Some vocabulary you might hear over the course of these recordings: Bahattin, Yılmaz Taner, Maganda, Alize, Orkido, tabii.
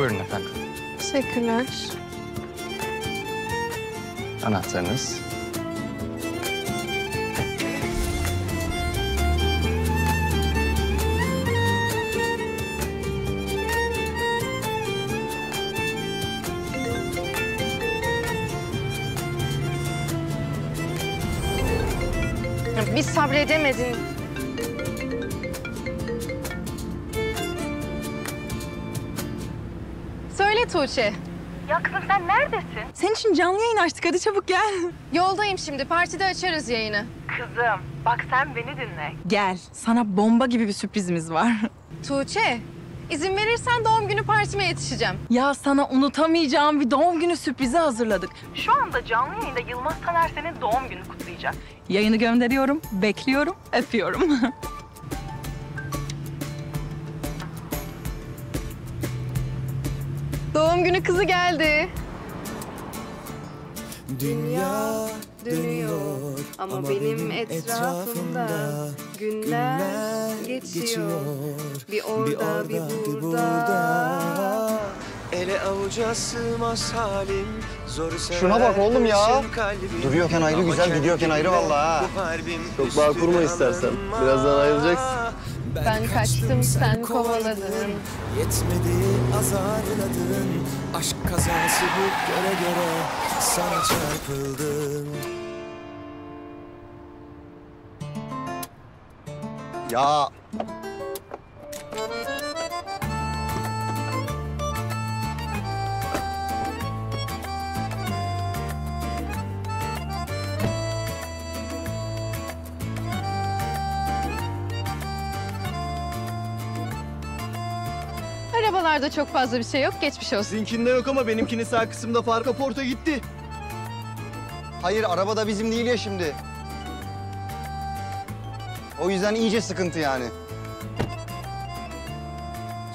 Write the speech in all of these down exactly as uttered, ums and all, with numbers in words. Buyurun efendim. Teşekkürler. Anahtarınız. Biz sabredemedin. Söyle Tuğçe. Ya kızım sen neredesin? Senin için canlı yayın açtık, hadi çabuk gel. Yoldayım şimdi, partide açarız yayını. Kızım bak sen beni dinle. Gel, sana bomba gibi bir sürprizimiz var. Tuğçe, izin verirsen doğum günü partime yetişeceğim. Ya sana unutamayacağım bir doğum günü sürprizi hazırladık. Şu anda canlı yayında Yılmaz Taner senin doğum günü kutlayacak. Yayını gönderiyorum, bekliyorum, öpüyorum. Doğum günü kızı geldi. Dünya dönüyor ama, ama benim etrafımda, etrafımda günler, günler geçiyor. geçiyor. Bir orada, bir, orada, bir, burada. bir burada. Ele avuca sığmaz halim. Şuna bak oğlum ya. Duruyorken ayrı güzel, gidiyorken ayrı vallahi. Çok bağ kurma istersen. Birazdan ayrılacaksın. Ben, ben kaçtım, kaçtım sen kovaladın. Yetmedi azarladın. Aşk kazası bu göre göre sana çarpıldım. Ya. Arabalarda çok fazla bir şey yok, geçmiş olsun. Sizinkinde yok ama benimkinin sağ kısımda farka porta gitti. Hayır, araba da bizim değil ya şimdi. O yüzden iyice sıkıntı yani.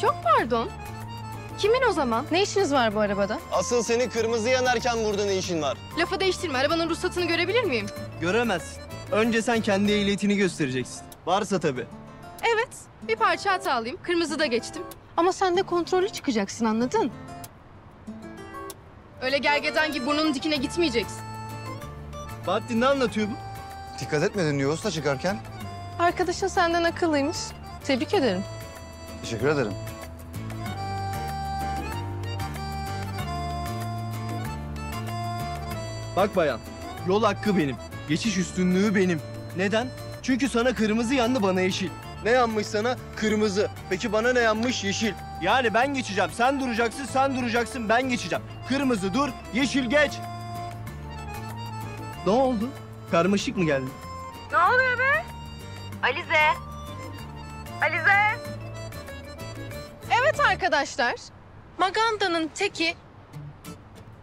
Çok pardon. Kimin o zaman? Ne işiniz var bu arabada? Asıl senin kırmızı yanarken burada ne işin var? Lafı değiştirme, arabanın ruhsatını görebilir miyim? Göremezsin. Önce sen kendi ehliyetini göstereceksin. Varsa tabii. Evet, bir parça hatalıyım. Kırmızı da geçtim. Ama sen de kontrollü çıkacaksın, anladın? Öyle gergedan gibi burnunun dikine gitmeyeceksin. Bahattin ne anlatıyor bu? Dikkat etmedin diyor usta çıkarken. Arkadaşın senden akıllıymış. Tebrik ederim. Teşekkür ederim. Bak bayan, yol hakkı benim. Geçiş üstünlüğü benim. Neden? Çünkü sana kırmızı yandı, bana yeşil. Ne yanmış sana? Kırmızı. Peki bana ne yanmış? Yeşil. Yani ben geçeceğim. Sen duracaksın, sen duracaksın, ben geçeceğim. Kırmızı dur, yeşil geç. Ne oldu? Karmaşık mı geldi? Ne oluyor be? Alize. Alize. Evet arkadaşlar. Maganda'nın teki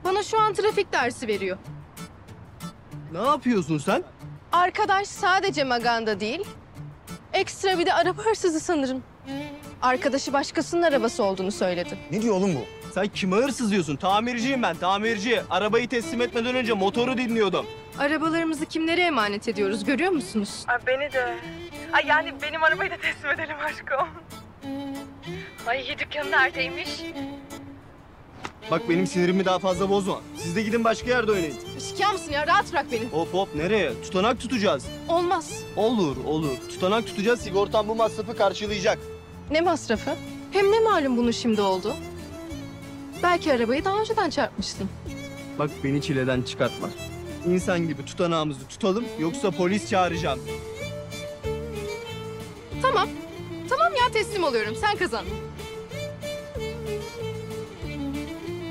bana şu an trafik dersi veriyor. Ne yapıyorsun sen? Arkadaş sadece Maganda değil, ekstra bir de araba hırsızı sanırım. Arkadaşı başkasının arabası olduğunu söyledi. Ne diyor oğlum bu? Sen kime hırsız diyorsun? Tamirciyim ben, tamirci. Arabayı teslim etmeden önce motoru dinliyordum. Arabalarımızı kimlere emanet ediyoruz görüyor musunuz? Ay beni de. Ay yani benim arabayı da teslim edelim aşkım. Ay dükkanı neredeymiş? Bak benim sinirimi daha fazla bozma. Siz de gidin başka yerde oynayın. Şikâ mısın ya? Rahat bırak beni. Hop hop nereye? Tutanak tutacağız. Olmaz. Olur olur. Tutanak tutacağız. Sigortan bu masrafı karşılayacak. Ne masrafı? Hem ne malum bunun şimdi oldu? Belki arabayı daha önceden çarpmıştın. Bak beni çileden çıkartma. İnsan gibi tutanağımızı tutalım yoksa polis çağıracağım. Tamam. Tamam ya teslim oluyorum. Sen kazan.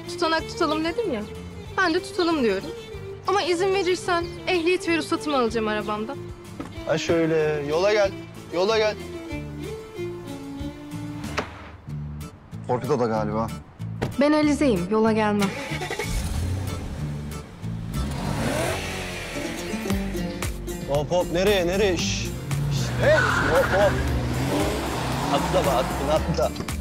Tutanak tutalım dedim ya, ben de tutalım diyorum. Ama izin verirsen ehliyet ve ruhsatımı alacağım arabamda. Ha şöyle, yola gel, yola gel. Orkido da galiba. Ben Alize'yim, yola gelmem. Hop hop, nereye, nereye? Şşş, şşş. Hop hop. Atla bak, atla.